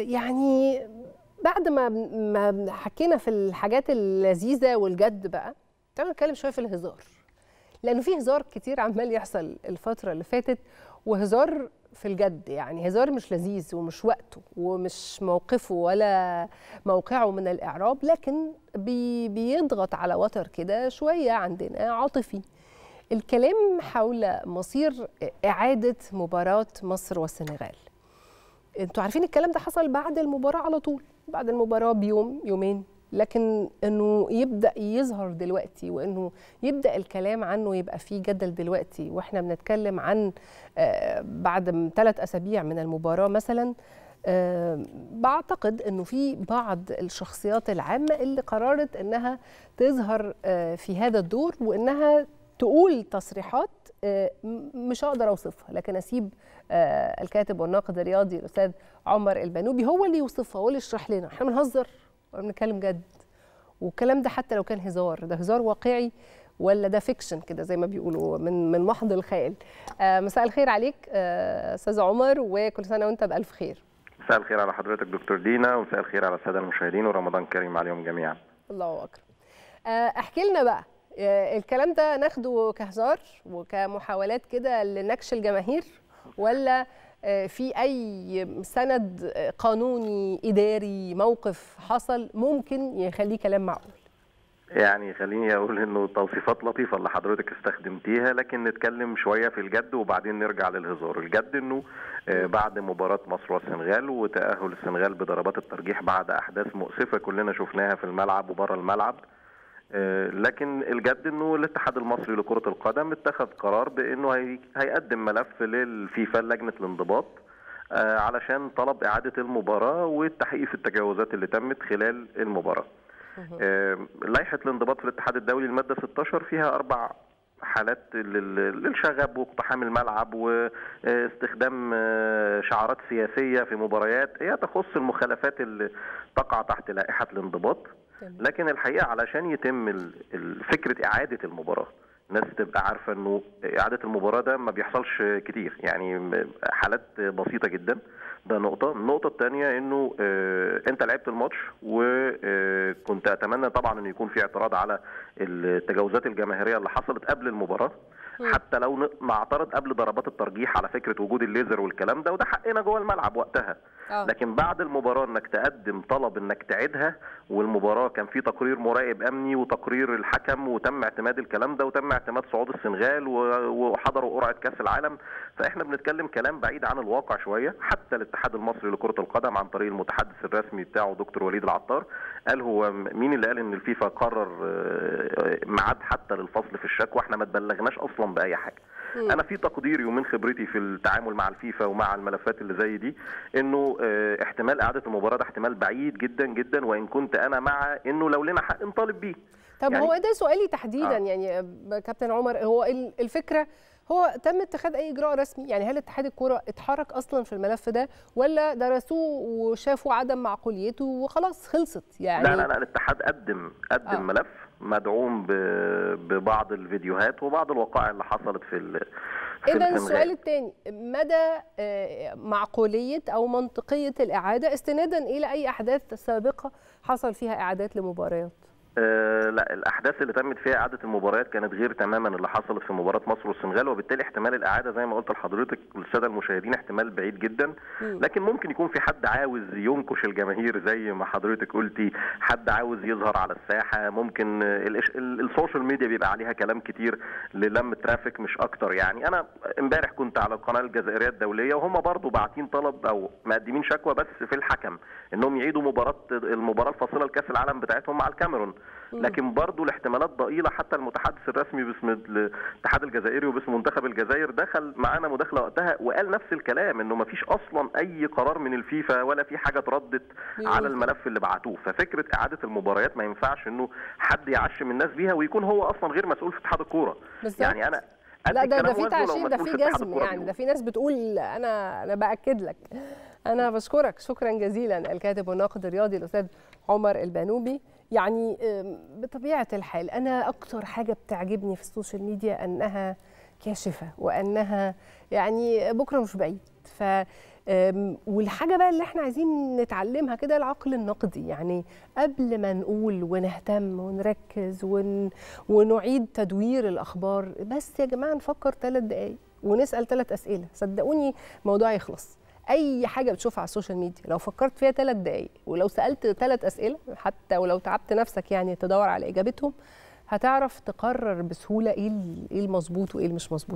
يعني بعد ما حكينا في الحاجات اللذيذه والجد بقى تعالوا نتكلم شويه في الهزار، لانه في هزار كتير عمال يحصل الفتره اللي فاتت، وهزار في الجد، يعني هزار مش لذيذ ومش وقته ومش موقفه ولا موقعه من الاعراب، لكن بيضغط على وتر كده شويه عندنا عاطفي. الكلام حول مصير اعاده مباراه مصر والسنغال. انتوا عارفين الكلام ده حصل بعد المباراه على طول، بعد المباراه بيوم يومين، لكن انه يبدا يظهر دلوقتي وانه يبدا الكلام عنه يبقى فيه جدل دلوقتي، واحنا بنتكلم عن بعد 3 أسابيع من المباراه مثلا. بعتقد انه في بعض الشخصيات العامه اللي قررت انها تظهر في هذا الدور وانها تقول تصريحات مش هقدر اوصفها، لكن اسيب الكاتب والناقد الرياضي الاستاذ عمر البانوبي هو اللي يوصفها، هو اللي يشرح لنا. احنا بنهزر ولا بنتكلم جد؟ والكلام ده حتى لو كان هزار، ده هزار واقعي ولا ده فيكشن كده زي ما بيقولوا من محض الخيال. مساء الخير عليك استاذ عمر، وكل سنه وانت بالف خير. مساء الخير على حضرتك دكتور دينا، ومساء الخير على الساده المشاهدين، ورمضان كريم عليهم جميعا. الله اكبر. احكي لنا بقى الكلام ده ناخده كهزار وكمحاولات كده لنكش الجماهير، ولا في أي سند قانوني إداري موقف حصل ممكن يخليه كلام معقول؟ يعني خليني أقول إنه توصيفات لطيفة اللي حضرتك استخدمتيها، لكن نتكلم شوية في الجد وبعدين نرجع للهزار. الجد إنه بعد مباراة مصر والسنغال وتأهل السنغال بضربات الترجيح بعد أحداث مؤسفة كلنا شفناها في الملعب وبره الملعب، لكن الجد انه الاتحاد المصري لكرة القدم اتخذ قرار بانه هيقدم ملف للفيفا لجنة الانضباط علشان طلب اعادة المباراة والتحقيق في التجاوزات اللي تمت خلال المباراة. لائحة الانضباط في الاتحاد الدولي المادة 16 فيها 4 حالات للشغب واقتحام الملعب واستخدام شعارات سياسية في مباريات، هي تخص المخالفات اللي تقع تحت لائحة الانضباط. لكن الحقيقه علشان يتم فكره اعاده المباراه، الناس تبقى عارفه انه اعاده المباراه ده ما بيحصلش كتير، يعني حالات بسيطه جدا. ده نقطه. النقطه الثانيه انه انت لعبت الماتش، وكنت اتمنى طبعا انه يكون في اعتراض على التجاوزات الجماهيريه اللي حصلت قبل المباراه، حتى لو نعترض قبل ضربات الترجيح على فكره وجود الليزر والكلام ده، وده حقنا جوه الملعب وقتها. لكن بعد المباراه انك تقدم طلب انك تعيدها، والمباراه كان في تقرير مراقب امني وتقرير الحكم، وتم اعتماد الكلام ده، وتم اعتماد صعود السنغال وحضروا قرعه كاس العالم. فاحنا بنتكلم كلام بعيد عن الواقع شويه. حتى الاتحاد المصري لكره القدم عن طريق المتحدث الرسمي بتاعه دكتور وليد العطار قال، هو مين اللي قال ان الفيفا قرر ميعاد حتى للفصل في الشكوى؟ احنا ما تبلغناش اصلا باي حاجه. انا في تقديري ومن خبرتي في التعامل مع الفيفا ومع الملفات اللي زي دي، انه احتمال اعاده المباراه ده احتمال بعيد جدا جدا، وان كنت انا مع انه لو لنا حق نطالب بيه. طب يعني هو ده سؤالي تحديدا. يعني كابتن عمر، هو الفكره هو تم اتخاذ اي اجراء رسمي؟ يعني هل اتحاد الكوره اتحرك اصلا في الملف ده، ولا درسوه وشافوا عدم معقوليته وخلاص خلصت؟ يعني لا لا لا، الاتحاد قدم ملف مدعوم ببعض الفيديوهات وبعض الوقائع اللي حصلت في إذن السؤال الثاني، مدى معقولية أو منطقية الإعادة استنادا إلى أي أحداث سابقة حصل فيها إعادات لمباريات؟ لا، الأحداث اللي تمت فيها إعادة المباريات كانت غير تماما اللي حصلت في مباراة مصر والسنغال، وبالتالي احتمال الإعادة زي ما قلت لحضرتك والسادة المشاهدين احتمال بعيد جدا. لكن ممكن يكون في حد عاوز ينكش الجماهير زي ما حضرتك قلتي، حد عاوز يظهر على الساحة، ممكن السوشيال ميديا بيبقى عليها كلام كتير للم ترافيك مش أكتر. يعني أنا امبارح كنت على القناة الجزائرية الدولية وهم برضو باعتين طلب أو مقدمين شكوى بس في الحكم، إنهم يعيدوا المباراة الفاصلة لكأس العالم بتاعتهم مع الكاميرون. لكن برضو الاحتمالات ضئيله. حتى المتحدث الرسمي باسم الاتحاد الجزائري وباسم منتخب الجزائر دخل معانا مداخله وقتها وقال نفس الكلام، انه ما فيش اصلا اي قرار من الفيفا ولا في حاجه اتردت على الملف اللي بعتوه. ففكره اعاده المباريات ما ينفعش انه حد يعشم الناس بيها ويكون هو اصلا غير مسؤول في اتحاد الكوره. يعني انا لا، ده في تعشيم، ده في جزم، يعني ده في ناس بتقول. انا باكد لك. انا بشكرك شكرا جزيلا الكاتب والناقد الرياضي الاستاذ عمر البانوبي. يعني بطبيعة الحال أنا أكتر حاجة بتعجبني في السوشيال ميديا أنها كاشفة، وأنها يعني بكرة مش بعيد، والحاجه بقى اللي احنا عايزين نتعلمها كده العقل النقدي، يعني قبل ما نقول ونهتم ونركز ونعيد تدوير الاخبار، بس يا جماعه نفكر 3 دقائق ونسال 3 اسئله، صدقوني الموضوع يخلص. اي حاجه بتشوفها على السوشيال ميديا لو فكرت فيها 3 دقائق ولو سالت 3 اسئله، حتى ولو تعبت نفسك يعني تدور على اجابتهم، هتعرف تقرر بسهوله ايه المظبوط وايه اللي مش مظبوط.